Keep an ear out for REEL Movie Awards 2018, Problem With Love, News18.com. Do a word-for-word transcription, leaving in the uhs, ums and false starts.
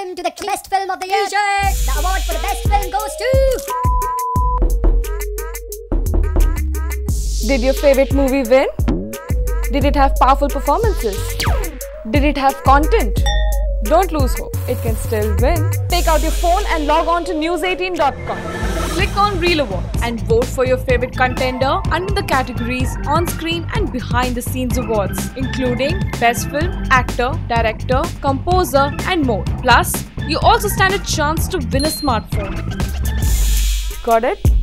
welcome to the best film of the year. The award for the best film goes to... Did your favorite movie win? Did it have powerful performances? Did it have content? Don't lose hope. It can still win. Take out your phone and log on to news eighteen dot com. Click on REEL Award and vote for your favorite contender under the categories on-screen and behind-the-scenes awards, including Best Film, Actor, Director, Composer and more. Plus, you also stand a chance to win a smartphone. Got it?